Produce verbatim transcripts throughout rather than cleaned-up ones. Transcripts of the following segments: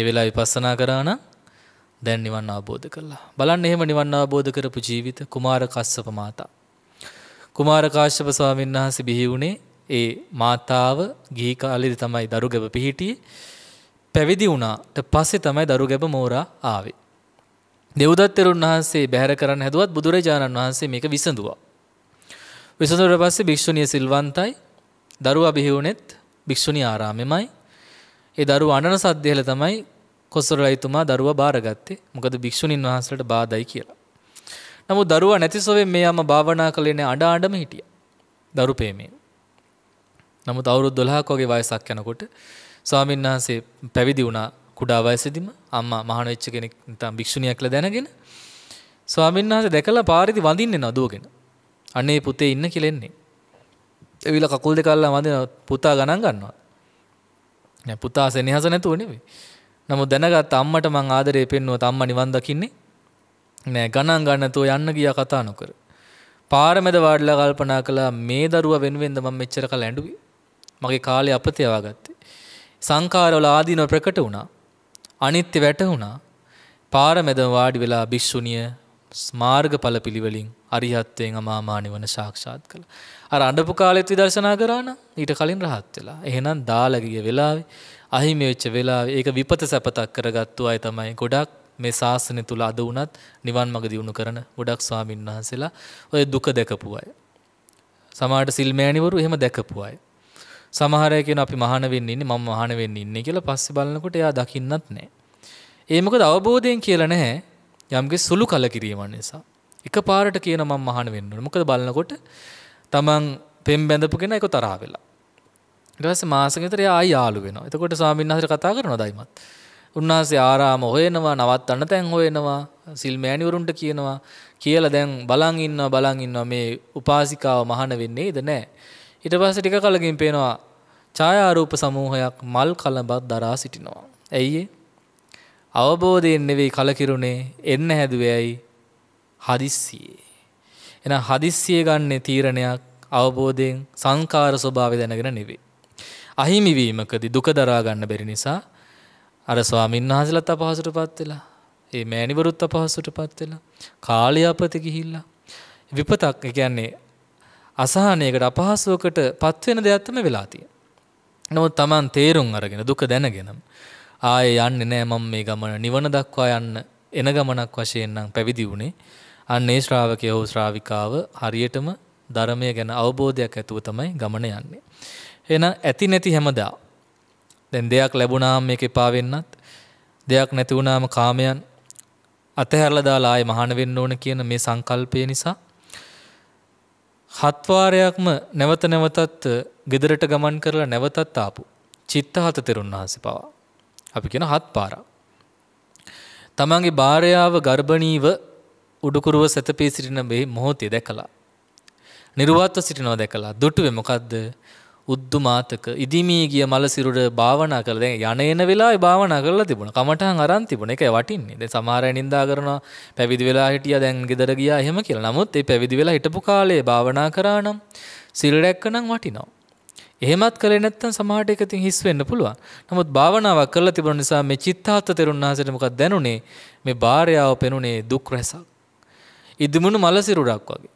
ඒ වෙලාව විපස්සනා කරා නම් දැන් නිවන් අවබෝධ කළා. බලන්න එහෙම නිවන් අවබෝධ කරපු ජීවිත කුමාර කස්සප මාතා. කුමාර කාශ්‍යප ස්වාමීන් වහන්සේ බිහි වුණේ ඒ මාතාව ගිහි කාලේදී තමයි දරුගැබ පිහිටියේ. පැවිදි වුණාට පස්සේ තමයි දරුගැබ මෝරා ආවේ. දෙව්දත් තෙරුන් වහන්සේ බැහැර කරන්න හැදුවත් බුදුරජාණන් වහන්සේ මේක විසඳුවා. විසඳුවට පස්සේ භික්ෂුණිය සිල්වන්තයි. දරුවා බිහි වුණෙත් භික්ෂුණී ආරාමෙමයි. ඒ දරුවා අනන සද්දේල තමයි කොසොල් රජතුමා දරුවා බාරගත්තේ. මොකද භික්ෂුණීන් වහන්සේලට බාධායි කියලා. නමුත් දරුවා නැති සොවේ මෙයාම භාවනා කළේ නෑ, අඬ අඬම හිටියා. දරු ප්‍රේමයෙන්. නමුත් අවුරුදු දොළහක් වගේ වයසක් යනකොට ස්වාමීන් වහන්සේ පැවිදි වුණා. කුඩා වයසේදීම අම්මා මහාන වෙච්ච කෙනෙක් නැත්නම් භික්ෂුණියක් කියලා දැනගෙන ස්වාමීන් වහන්සේ දැකලා පාරේදී වඳින්න එනවා දුවගෙන. අනේ පුතේ ඉන්න කියලා එන්නේ. එවිලා කකුල් දෙක අල්ලලා වඳිනවා, පුතා ගණන් ගන්නවා. නෑ, පුතා සෙනෙහස නැතුව නෙවෙයි. නමුත් දැනගත්ත අම්මට මං ආදරේ පෙන්නුවත් අම්මා නිවන් දකින්නේ නෑ, ගණන් ගන්නතෝ යන්න ගියා කතා නොකර. පාරමෙද වාඩිලා කල්පනා කළා මේ දරුවා වෙනුවෙන්ද මම මෙච්චර කල් ඇඬුවේ. මගේ කාලේ අපතේ ආවගත්තේ. සංකාරවල ආදීනව ප්‍රකට වුණා. අනිත්‍ය වැටුණා. පාරමෙද වාඩි වෙලා භික්ෂුණිය මාර්ගඵල පිළිවෙලින් අරිහත්ත්වයෙන් අමා මහ නිවන සාක්ෂාත් කළා. අර අඬපු කාලෙත් විදර්ශනා කරා නම් ඊට කලින් රහත් වෙලා. එහෙනම් දාලා ගිය වෙලාවේ අහිමි වෙච්ච වෙලාවේ ඒක විපත සැපතක් කරගත්තු අය තමයි ගොඩක් මේ ශාසනය තුල අද වුණත් නිවන් මඟ දියුණු කරන ගොඩක් ස්වාමීන් වහන්සේලා ඔය දුක දැකපු අය. සමහරට සිල්මෑණිවරු එහෙම දැකපු අය. සමහර අය කියන අපි මහාන වෙන්න ඉන්නේ, මම මහාන වෙන්න ඉන්නේ කියලා පස්සේ බලනකොට එයා දකින්නත් නැහැ. ඒ මොකද අවබෝධයෙන් කියලා නැහැ. යම්ගේ සුළු කලකිරීම නිසා එකපාරට කියන මම මහාන වෙන්න ඕන. මොකද බලනකොට තමන් පෙම් බැඳපු කෙනා ඒක තරහ වෙලා. ඊට පස්සේ මාසෙක විතර එයා ආය යාළු වෙනවා. එතකොට ස්වාමීන් වහන්සේට කතා කරනවා දයිමත්. උන්වහන්සේ ආරාම හොයනවා, නවත්තන්න තැන් හොයනවා, සිල් මෑණිවරුන්ට කියනවා කියලා දැන් බලන් ඉන්නවා බලන් ඉන්නවා මේ උපාසිකාව මහාන වෙන්නේද නැහැ. ඊට පස්සේ ටික කලකින් පේනවා ඡායාරූප සමූහයක් මල් කලඹක් දරා සිටිනවා. ඇයි ඒ? අවබෝධයෙන් නෙවෙයි කලකිරුනේ, එන්න හැදුවේ ඇයි? හදිස්සියේ. එහෙනම් හදිස්සිය ගන්න තීරණයක් අවබෝධයෙන් සංකාර ස්වභාවය දැනගෙන නෙවෙයි. අහිමි වීමකදී දුක දරා ගන්න බැරි නිසා අර ස්වාමීන් වහන්සේලත් අපහසුටපත් වෙලා, ඒ මෑණිවරුත් අපහසුටපත් වෙලා, කාලය අපත ගිහිල්ලා විපතක්, ඒ කියන්නේ අසහනයකට අපහසුවකටපත් වෙන දෙයක් තමයි වෙලා තියෙන්නේ. නමුත් Taman තේරුම් අරගෙන දුක දැනගෙනම ආයේ යන්නේ නෑ, මම මේ ගමන නිවන දක්වා යන්න එන ගමනක් වශයෙන් නම් පැවිදි වුණේ. අන්න ඒ ශ්‍රාවකයෝ ශ්‍රාවිකාව හරියටම ධර්මය ගැන අවබෝධයක් ඇතුව තමයි ගමන යන්නේ. එහෙනම් ඇති නැති හැමදා. දැන් දෙයක් ලැබුණාම මේක එපා වෙන්නත්, දෙයක් නැති වුණාම කාමයන් අතහැරලා දාලා ආයේ මහාන වෙන්න ඕන කියන මේ සංකල්පය නිසා හත් වාරයක්ම නැවත නැවතත් ගෙදරට ගමන් කරලා නැවතත් ආපු චිත්තහත තෙරුන් වහන්සේ පවා අපි කියන හත් පාරක්. තමන්ගේ භාර්යාව ගර්භණීව උඩුකුරුව සැතපී සිටින මේ මොහොතේ දැකලා, නිර්වාත්ව සිටිනවා දැකලා දුටුවේ මොකද්ද? උද්දුමාතක ඉදිමී ගිය මල සිරුර භාවනා කරලා, දැන් යන එන වෙලාවේ භාවනා කරලා තිබුණා, කමටහන් අරන් තිබුණා, ඒකයි වටින්නේ. දැන් සමහර අය නිඳා කරනවා පැවිදි වෙලා හිටියා දැන් ගෙදර ගියා එහෙම කියලා. නමුත් ඒ පැවිදි වෙලා හිටපු කාලේ භාවනා කරා නම් සිල් රැක්කනම් වටිනවා. එහෙමත් කළේ නැත්නම් සමාහට එකකින් හිස් වෙන්න පුළුවන්. නමුත් භාවනාවක් කරලා තිබුණ නිසා මේ චිත්තාත්ත තෙරුන් වහන්සේට මොකක්ද දැනුනේ? මේ භාර්යාව පෙනුනේ දුක් රසක්. ඉදමුණු මල සිරුරක් වගේ.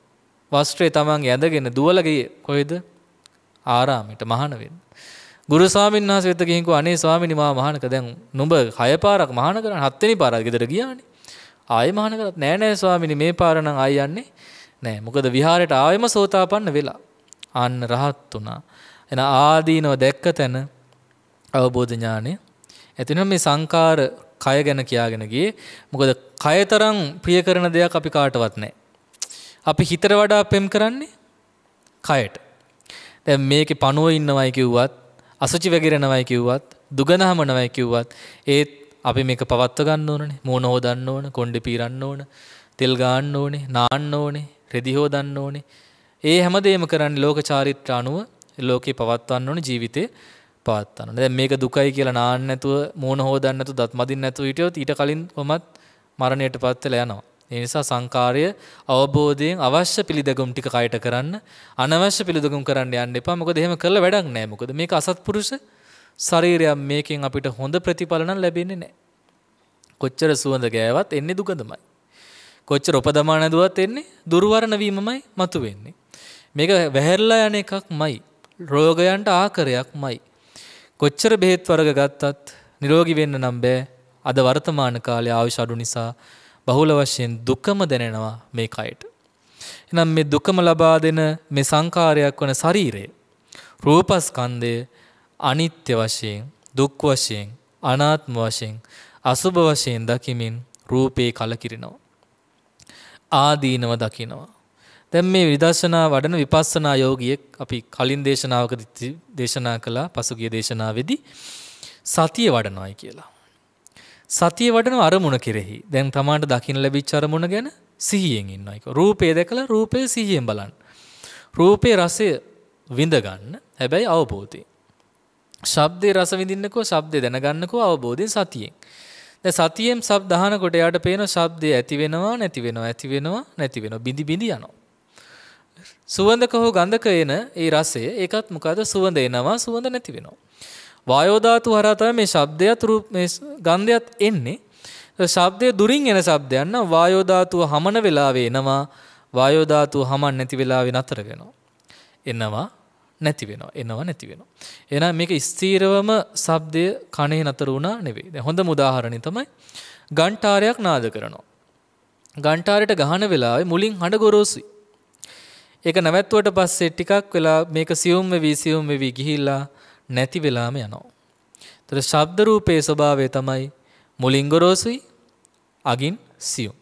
වස්ත්‍රය තමන්ගේ ඇඳගෙන දුවලා ගියේ කොහෙද? ආරාමයට මහාන වෙන්න. ගුරු ස්වාමීන් වහන්සේ වෙත ගිහින් කිව්වා, අනේ ස්වාමීනි මා මහානක දැන් නුඹ හය පාරක් මහාන කරන්නේ, හත් වෙනි පාරක් ගෙදර ගියානේ. ආයෙ මහාන කරත් නෑ නෑ ස්වාමීනි මේ පාර නම් ආයෙ යන්නේ නෑ. මොකද විහාරයට ආයෙම සෝතාපන්න වෙලා. අන්න රහත් උනා. එන ආදීනව දැක්ක තැන අවබෝධ ඥානය ඇතිනම් මේ සංකාර කය ගැන කියාගෙන ගියේ. මොකද කය තරම් ප්‍රිය කරන දෙයක් අපි කාටවත් නැහැ. අපි හිතට වඩා පෙම් කරන්නේ කයට. දැන් මේකේ පණුව ඉන්නවයි කිව්වත්, අසුචි වැගිරෙනවයි කිව්වත්, දුගඳ හමනවයි කිව්වත් ඒත් අපි මේක පවත්ව ගන්න ඕනනේ. මූණ හොදන්න ඕන, කොණ්ඩේ පීරන්න ඕන, තෙල් ගන්න ඕනේ, නාන්න ඕනේ, රෙදි හොදන්න ඕනේ. ඒ හැමදේම කරන්නේ ලෝක චාරිත්‍ර අනුව ලෝකේ පවත්වන්න ඕන, ජීවිතේ පවත්වන්න ඕන. දැන් මේක දුකයි කියලා නාන්න නැතුව, මූණ හොදන්න නැතුව, දත් මදින්න නැතුව හිටියොත් ඊට කලින් කොහොමත් මරණයටපත් වෙලා යනවා. ඒ නිසා සංකාරය අවබෝධයෙන් අවශ්‍ය පිළිදගුම් ටික කයට කරන්න, අනවශ්‍ය පිළිදගුම් කරන්න යන්න එපා. මොකද එහෙම කරලා වැඩක් නැහැ. මොකද මේක අසත්පුරුෂ ශරීරය මේකෙන් අපිට හොඳ ප්‍රතිඵල නම් ලැබෙන්නේ නැහැ. කොච්චර සුවඳ ගෑවත් එන්නේ දුගඳමයි. කොච්චර උපදමාන දුවත් එන්නේ දුර්වර්ණ වීමමයි මතුවෙන්නේ. මේක වැහැරලා යන එකක්මයි. රෝගයන්ට ආකාරයක්මයි. කොච්චර බෙහෙත් වර්ග ගත්තත් නිරෝගී වෙන්න නම් බෑ. අද වර්තමාන කාලේ ආයුෂ අඩු නිසා බහුල වශයෙන් දුකම දැනෙනවා මේ කයට. එනම් මේ දුකම ලබා දෙන මේ සංකාරයක් වන ශරීරය රූපස්කන්ධය අනිත්‍ය වශයෙන් දුක් වශයෙන් අනාත්ම වශයෙන් අසුභ වශයෙන් දකිමින් රූපේ කලකිරිනවා ආදීනව දකිනවා. දැන් මේ විදර්ශනා වඩන විපස්සනා යෝගියෙක් අපි කලින් දේශනාවකදී දේශනා කළා පසුගිය දේශනාවේදී සතිය වඩනවායි කියලා. සතිය වඩන අරමුණ කෙරෙහි දැන් තමාට දකින්න ලැබිච්ච අරමුණ ගැන සිහියෙන් ඉන්නවා. ඒක රූපේ දැකලා රූපේ සිහියෙන් බලන්න. රූපේ රසය විඳ ගන්න. හැබැයි අවබෝධයෙන්. ශබ්දේ රස විඳින්නකෝ ශබ්දේ දැනගන්නකෝ අවබෝධයෙන් සතියෙන්. දැන් සතියෙන් ශබ්ද අහනකොට එයාට පේනවා ශබ්දේ ඇති වෙනවා නැති වෙනවා ඇති වෙනවා නැති වෙනවා බිඳි බිඳි යනවා. සුවඳක හෝ ගඳක එන ඒ රසය ඒකත් මොකද සුවඳ එනවා සුවඳ නැති වෙනවා. වායෝ ධාතු හරහා තමයි මේ ශබ්දයත් රූප මේ ගන්ධයත් එන්නේ. ශබ්දයේ දුරින් එන ශබ්දයන් නම් වායෝ ධාතුව හමන වෙලාවේ එනවා වායෝ ධාතුව හමන්නේ නැති වෙලාවේ නතර වෙනවා එනවා නැති වෙනවා එනවා නැති වෙනවා. එහෙනම් මේක ස්ථීරවම ශබ්දය කණේ නතර වුණා නෙවෙයි. දැන් හොඳම උදාහරණය තමයි ඝණ්ඨාරයක් නාද කරනවා. ඝණ්ඨාරයට ගහන වෙලාවේ මුලින් හඬ ගොරෝසුයි. ඒක නැවැත්වුවට පස්සේ ටිකක් වෙලා මේක සියුම් වෙවි සියුම් වෙවි ගිහිල්ලා නැති වෙලාම යනවා. ඒතර ශබ්ද රූපයේ ස්වභාවය තමයි මුලින් ගොරෝසුයි අගින් සියුම්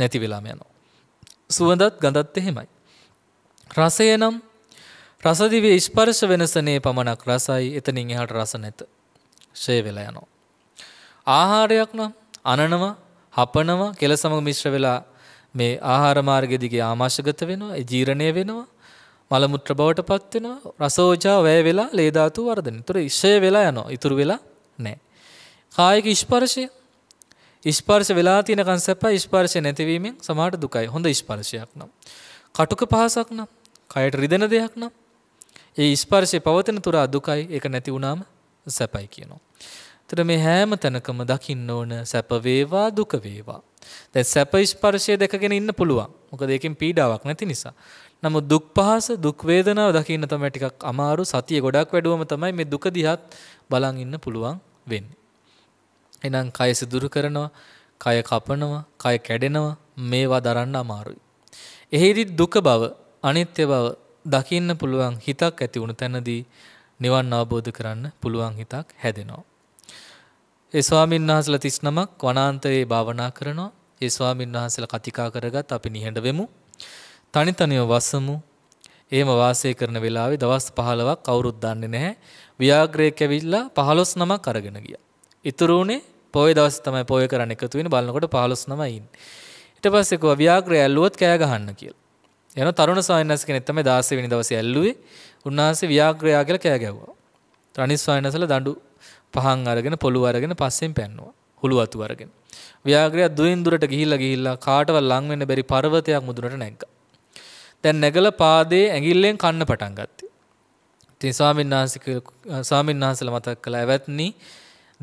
නැති වෙලාම යනවා. සුවඳත් ගඳත් එහෙමයි. රසය නම් රසදිවේ ස්පර්ශ වෙනසනේ පමණක් රසයි එතනින් එහාට රස නැත. ෂේ වෙලා යනවා. ආහාරයක් නම් අනනවා, හපනවා, කෙල සමග මිශ්‍ර වෙලා මේ ආහාර මාර්ගය දිගේ ආමාශගත වෙනවා, ඒ ජීර්ණය වෙනවා, මල මුත්‍ර බවටපත් වෙනවා, රසෝජා වැය වෙලා ලේ ධාතු වර්ධනය. ඒතර ෂේ වෙලා යනවා. ඉතුරු වෙලා නැහැ. කායික ස්පර්ශය ස්පර්ශ වෙලා තියෙන කන්සෙප්ට් එක ස්පර්ශය නැතිවීමෙන් සමහරට දුකයි. හොඳ ස්පර්ශයක් නම් කටුක පහසක් නම් කයට රිදෙන දෙයක් නම් ඒ ස්පර්ශයේ පවතින තුරා දුකයි. ඒක නැති වුණාම සැපයි කියනවා. ඒතර මේ හැම තැනකම දකින්න ඕන සැප වේවා දුක වේවා. දැන් සැප ස්පර්ශය දැකගෙන ඉන්න පුළුවන්. මොකද ඒකෙන් පීඩාවක් නැති නිසා. නමුත් දුක් පහස දුක් වේදනාව දකින්න තමයි ටිකක් අමාරු. සතිය ගොඩක් වැඩුවම තමයි මේ දුක දිහාත් බලන් ඉන්න පුළුවන් වෙන්නේ. එනම් කය සිදුරු කරනවා, කය කපනවා, කය කැඩෙනවා, මේවා දරන්න අමාරුයි. එහිදී දුක බව, අනිත්‍ය බව දකින්න පුළුවන් හිතක් ඇති වුණ තැනදී නිවන් අවබෝධ කරන්න පුළුවන් හිතක් හැදෙනවා. ඒ ස්වාමීන් වහන්සේලා තිස් නමක් වනාන්තරයේ භාවනා කරනවා. ඒ ස්වාමීන් වහන්සේලා කතිකා කරගත් අපි නිහඬ වෙමු. තනි තනිව වසමු. එහෙම වාසය කරන වෙලාවේ දවස් පහළොවක් කවුරුත් දන්නේ නැහැ. ව්‍යාග්‍රේක ඇවිල්ලා පහළොස් නමක් අරගෙන ගියා. ඉතුරු උනේ පොයේ දවස් තමයි පොය කරන්න එකතු වෙන්නේ. බලනකොට පහළොස් නමයි ඉන්නේ. ඊට පස්සේ කෝ ව්‍යාග්‍රය ඇල්ලුවොත් කෑ ගහන්න කියලා. එන තරුණ ස්වාමීන්වහන්සේ කෙනෙක් තමයි දාසය වෙනි දවසේ ඇල්ලුවේ. උන්වහන්සේ ව්‍යාග්‍රය කියලා කෑ ගැව්වා. තනිස් ස්වාමීන්වහන්සේලා දඬු පහන් අරගෙන පොළු අරගෙන පස්සෙන් පැන්නුවා. හුළු අතු අරගෙන. ව්‍යාග්‍රය දුරින් දුරට ගිහිල්ලා ගිහිල්ලා කාටවත් ලං වෙන්න බැරි පර්වතයක් මුදුනට නැග්ගා. දැන් නැගලා පාදේ ඇඟිල්ලෙන් කන්න පටන් ගත්තා. ඉතින් ස්වාමීන්වහන්සේ ස්වාමීන්වහන්සේලා මතක් කළා "එවත්නි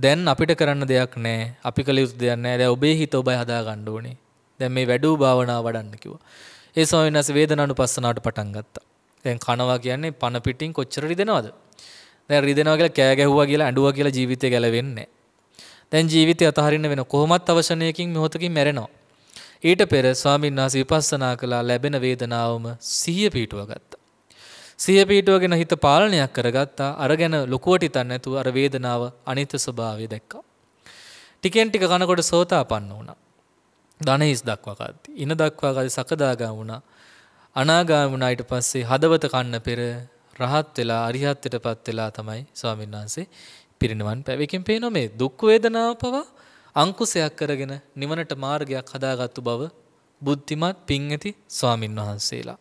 දැන් අපිට කරන්න දෙයක් නැහැ. අපි කළ යුතු දෙයක් නැහැ. දැන් ඔබේ හිත ඔබයි හදා ගන්න ඕනේ. දැන් මේ වැඩූ භාවනාව වඩන්න" කිව්වා. ඒ ස්වාමීන් වහන්සේ වේදනානුපස්සනාවට පටන් ගත්තා. දැන් කනවා කියන්නේ පන පිටින් කොච්චර රිදෙනවද? දැන් රිදෙනවා කියලා කෑ ගැහුවා කියලා ඇඬුවා කියලා ජීවිතේ ගැලවෙන්නේ නැහැ. දැන් ජීවිතය අතහරින්න වෙන කොහොමත් අවසනයකින් මොහොතකින් මැරෙනවා. ඊට පෙර ස්වාමීන් වහන්සේ විපස්සනා කළා ලැබෙන වේදනාවම සිහිය පිටුව ගත්තා. සිය පිටුවගෙන හිත පාලනයක් කරගත්තා. අර ගැන ලොකුවට හිතන්නේ නැතුව අර වේදනාව අනිත්‍ය ස්වභාවය දැක්කා. ටිකෙන් ටික කනකොට සෝතාපන්න වුණා. ධනහිස් දක්වා කද්දී ඉන දක්වා කද්දී සකදාගාමී වුණා. අනාගාමී වුණා. ඊට පස්සේ හදවත කන්න පෙර රහත් වෙලා අරිහත්ත්වයටපත් වෙලා තමයි ස්වාමීන් වහන්සේ පිරිනිවන් පැවෙකින් පේනවා මේ දුක් වේදනාව පවා අංකුසයක් කරගෙන නිවනට මාර්ගයක් හදාගත්තු බව බුද්ධිමත් පින් ඇති ස්වාමින් වහන්සේලා.